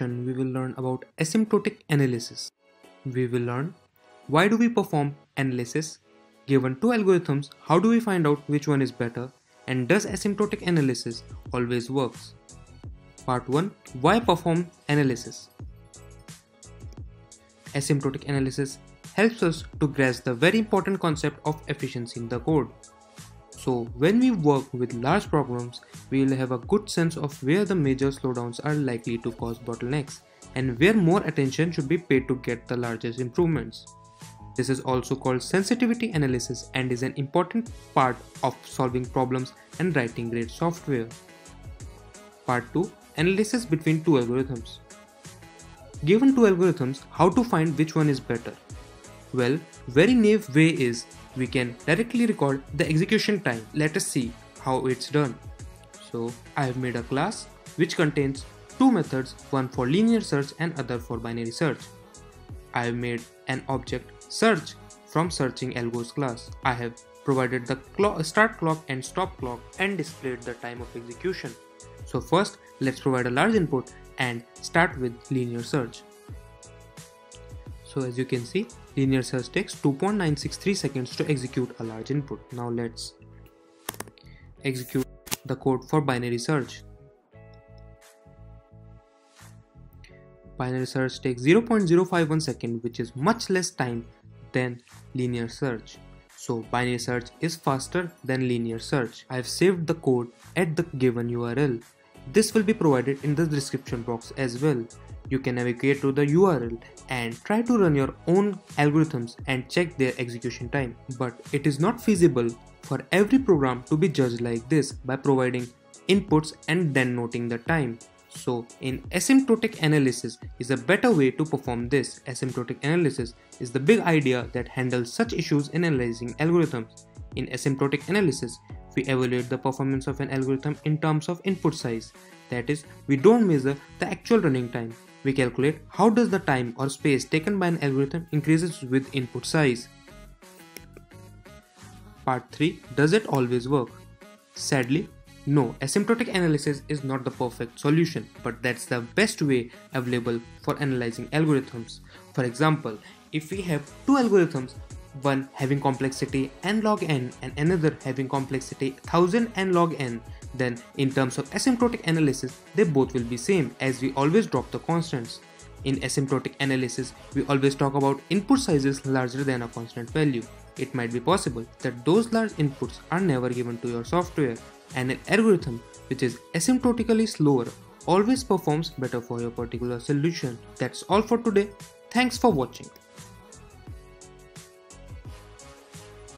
we will learn about asymptotic analysis. We will learn why do we perform analysis, given two algorithms, how do we find out which one is better, and does asymptotic analysis always works? Part 1. Why perform analysis? Asymptotic analysis helps us to grasp the very important concept of efficiency in the code. So when we work with large problems, we will have a good sense of where the major slowdowns are likely to cause bottlenecks and where more attention should be paid to get the largest improvements. This is also called sensitivity analysis and is an important part of solving problems and writing great software. Part 2. Analysis between two algorithms. Given two algorithms, how to find which one is better? Well, very naive way is we can directly record the execution time. Let us see how it's done. So I have made a class which contains two methods, one for linear search and other for binary search. I have made an object search from searching algos class. I have provided the start clock and stop clock and displayed the time of execution. So first let's provide a large input and start with linear search. So as you can see, linear search takes 2.963 seconds to execute a large input. Now let's execute the code for binary search. Binary search takes 0.051 seconds, which is much less time than linear search. So binary search is faster than linear search. I have saved the code at the given URL. This will be provided in the description box as well. You can navigate to the URL and try to run your own algorithms and check their execution time. But it is not feasible for every program to be judged like this by providing inputs and then noting the time. So in asymptotic analysis is a better way to perform this. Asymptotic analysis is the big idea that handles such issues in analyzing algorithms. In asymptotic analysis, we evaluate the performance of an algorithm in terms of input size. That is, we don't measure the actual running time. We calculate how does the time or space taken by an algorithm increases with input size. Part 3. Does it always work? Sadly, no, asymptotic analysis is not the perfect solution, but that's the best way available for analyzing algorithms. For example, if we have two algorithms, one having complexity n log n and another having complexity 1000 n log n, then in terms of asymptotic analysis, they both will be same as we always drop the constants. In asymptotic analysis, we always talk about input sizes larger than a constant value. It might be possible that those large inputs are never given to your software, and an algorithm which is asymptotically slower always performs better for your particular solution. That's all for today. Thanks for watching.